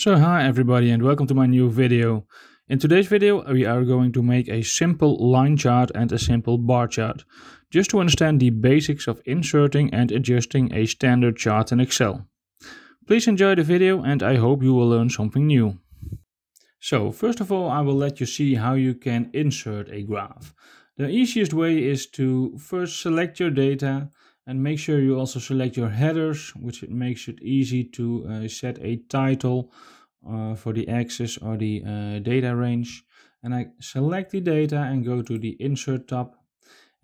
So hi everybody and welcome to my new video. In today's video we are going to make a simple line chart and a simple bar chart, just to understand the basics of inserting and adjusting a standard chart in Excel. Please enjoy the video and I hope you will learn something new. So first of all I will let you see how you can insert a graph. The easiest way is to first select your data and make sure you also select your headers, which it makes it easy to set a title for the axis or the data range. And I select the data and go to the Insert tab.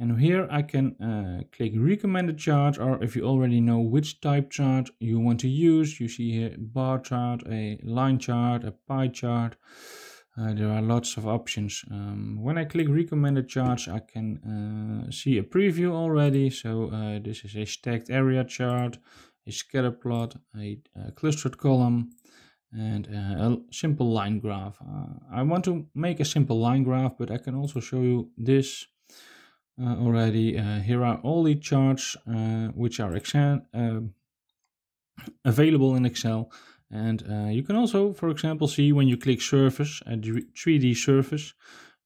And here I can click Recommended Chart, or if you already know which type chart you want to use. You see here a bar chart, a line chart, a pie chart. There are lots of options. When I click recommended charts, I can see a preview already. So this is a stacked area chart, a scatter plot, a clustered column, and a simple line graph. I want to make a simple line graph, but I can also show you this already. Here are all the charts which are available in Excel. And you can also, for example, see when you click surface, a 3D surface,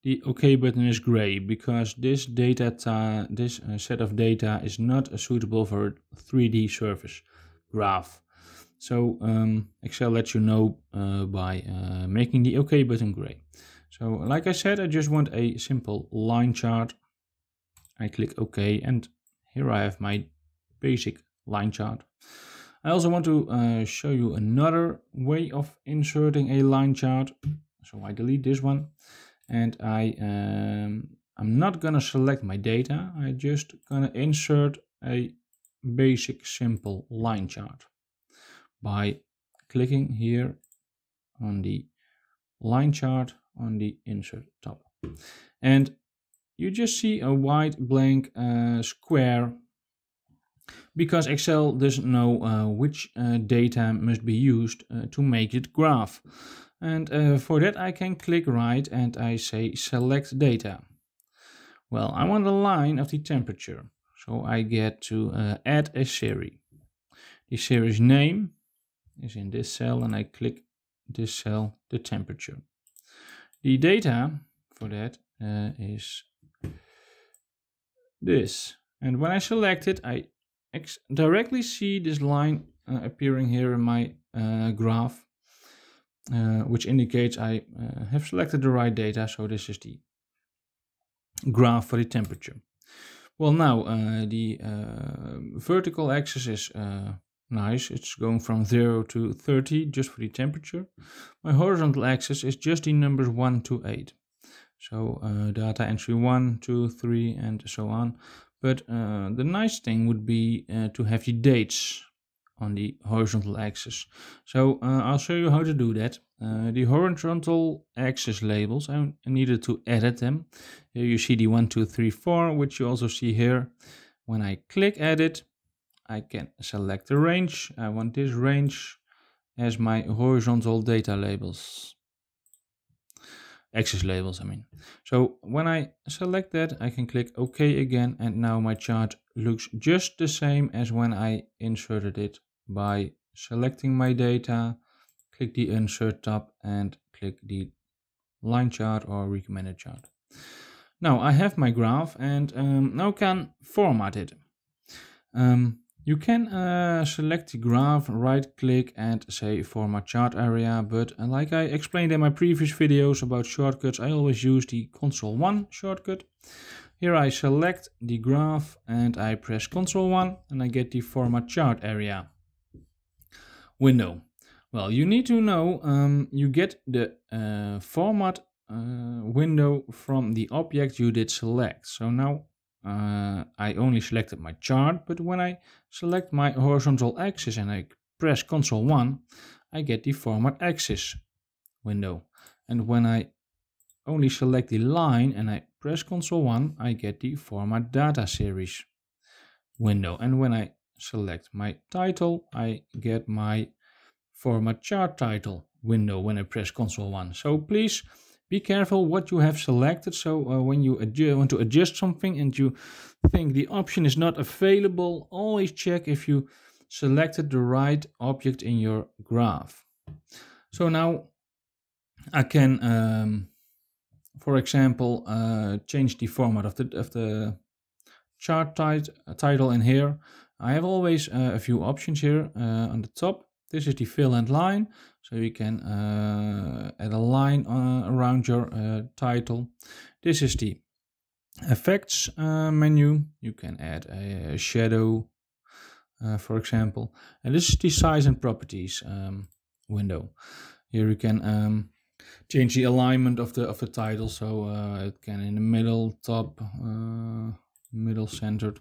the OK button is gray because this set of data is not suitable for a 3D surface graph. So Excel lets you know by making the OK button gray. So like I said, I just want a simple line chart. I click OK and here I have my basic line chart. I also want to show you another way of inserting a line chart. So I delete this one and I'm not gonna select my data. I'm just gonna insert a basic simple line chart by clicking here on the line chart on the Insert tab. And you just see a white blank square, because Excel doesn't know which data must be used to make it graph. And for that I can click right and I say select data. Well, I want a line of the temperature. So I get to add a series. The series name is in this cell and I click this cell, the temperature. The data for that is this. And when I select it, I directly see this line appearing here in my graph, which indicates I have selected the right data. So this is the graph for the temperature. Well, now the vertical axis is nice. It's going from 0 to 30 just for the temperature. My horizontal axis is just the numbers 1 to 8. So data entry 1, 2, 3 and so on. But the nice thing would be to have the dates on the horizontal axis. So I'll show you how to do that. The horizontal axis labels, I needed to edit them. Here you see the 1, 2, 3, 4, which you also see here. When I click edit, I can select the range. I want this range as my horizontal data labels. Axis labels, I mean. So when I select that, I can click OK again, and now my chart looks just the same as when I inserted it by selecting my data, click the Insert tab and click the line chart or recommended chart. Now I have my graph and now I can format it. You can select the graph, right click and say format chart area, but like I explained in my previous videos about shortcuts, I always use the Ctrl+1 shortcut. Here I select the graph and I press Ctrl+1 and I get the format chart area window. Well, you need to know you get the format window from the object you did select. So now I only selected my chart, but when I select my horizontal axis and I press Ctrl+1, I get the format axis window. And when I only select the line and I press Ctrl+1, I get the format data series window. And when I select my title, I get my format chart title window when I press Ctrl+1. So please be careful what you have selected. So when you want to adjust something and you think the option is not available, always check if you selected the right object in your graph. So now I can, for example, change the format of the chart title in here. I have always a few options here on the top. This is the fill and line, so you can add a line around your title. This is the effects menu. You can add a shadow, for example. And this is the size and properties window. Here you can change the alignment of the title, so it can in the middle, top, middle centered.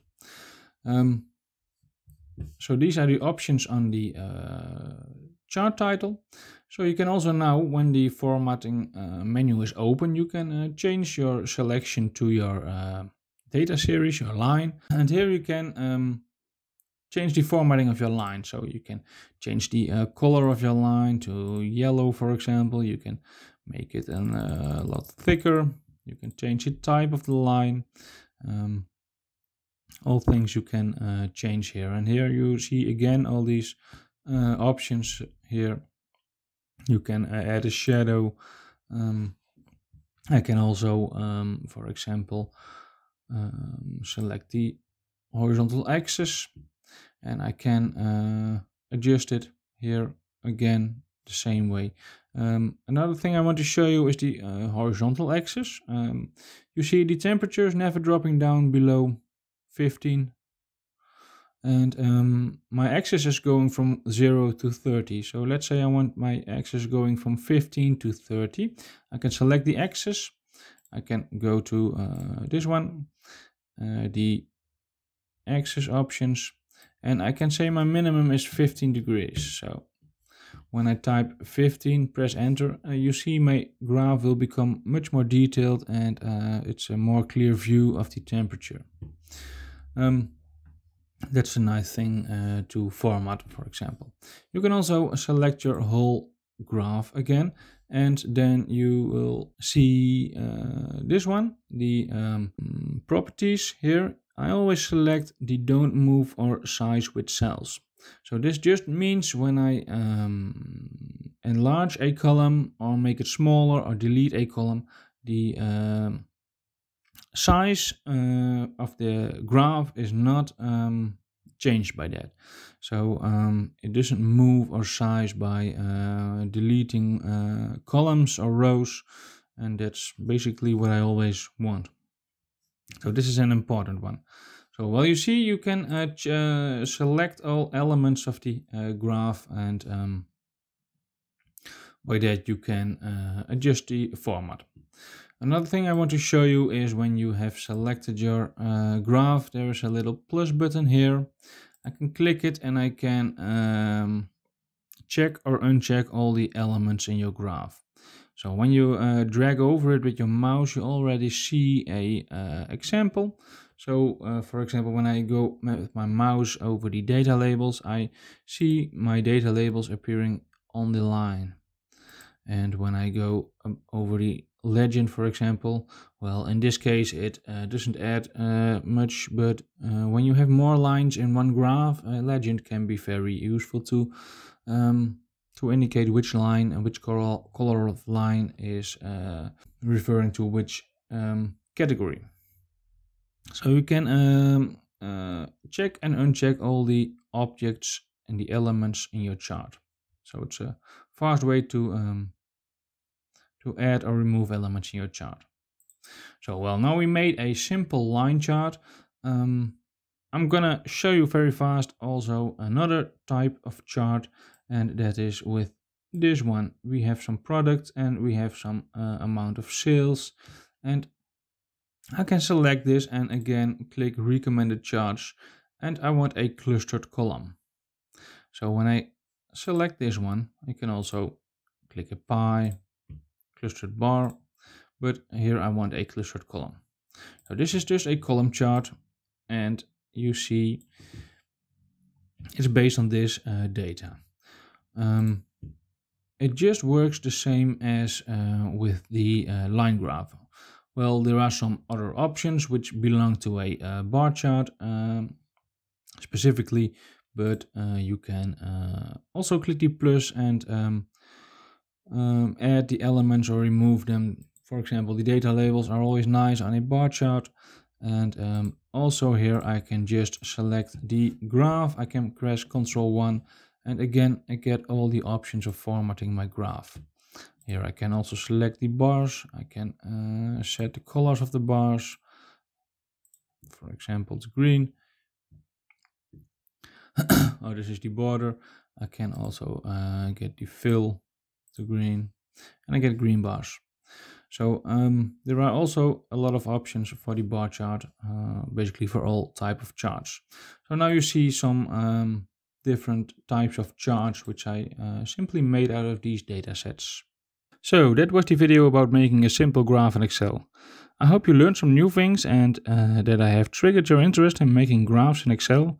So these are the options on the chart title. So you can also now, when the formatting menu is open, you can change your selection to your data series, your line. And here you can change the formatting of your line. So you can change the color of your line to yellow, for example. You can make it a lot thicker. You can change the type of the line. All things you can change here, and here you see again all these options. Here you can add a shadow. I can also, for example, select the horizontal axis, and I can adjust it here again the same way. Another thing I want to show you is the horizontal axis. You see the temperature is never dropping down below 15, and my axis is going from 0 to 30. So let's say I want my axis going from 15 to 30. I can select the axis. I can go to this one, the axis options, and I can say my minimum is 15 degrees. So when I type 15, press enter, you see my graph will become much more detailed, and it's a more clear view of the temperature. That's a nice thing to format, for example. You can also select your whole graph again, and then you will see this one, the properties here. I always select the don't move or size with cells. So this just means when I enlarge a column or make it smaller or delete a column, the size of the graph is not changed by that. So it doesn't move or size by deleting columns or rows, and that's basically what I always want. So this is an important one. So well, you see, you can select all elements of the graph, and by that you can adjust the format. Another thing I want to show you is when you have selected your graph, there is a little plus button here. I can click it, and I can check or uncheck all the elements in your graph. So when you drag over it with your mouse, you already see a example. So for example, when I go with my mouse over the data labels, I see my data labels appearing on the line. And when I go over the legend, for example, well, in this case it doesn't add much, but when you have more lines in one graph, a legend can be very useful to indicate which line and which color of line is referring to which category. So you can check and uncheck all the objects and the elements in your chart. So it's a fast way to add or remove elements in your chart. So well, now we made a simple line chart. I'm gonna show you very fast also another type of chart, and that is with this one. We have some product, and we have some amount of sales, and I can select this and again click recommended charts, and I want a clustered column. So when I select this one, I can also click a pie, clustered bar, but here I want a clustered column. So this is just a column chart, and you see it's based on this data. It just works the same as with the line graph. Well, there are some other options which belong to a bar chart specifically, but you can also click the plus and add the elements or remove them. For example, the data labels are always nice on a bar chart. And also here I can just select the graph. I can press Ctrl+1, and again I get all the options of formatting my graph. Here I can also select the bars. I can set the colors of the bars. For example, it's green. Oh, this is the border. I can also get the fill to green, and I get green bars. So there are also a lot of options for the bar chart, basically for all type of charts. So now you see some different types of charts which I simply made out of these data sets. So that was the video about making a simple graph in Excel. I hope you learned some new things and that I have triggered your interest in making graphs in Excel.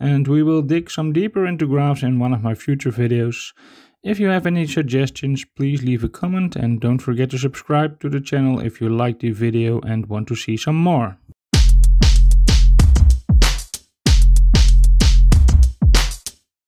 And we will dig some deeper into graphs in one of my future videos. If you have any suggestions, please leave a comment, and don't forget to subscribe to the channel if you liked the video and want to see some more.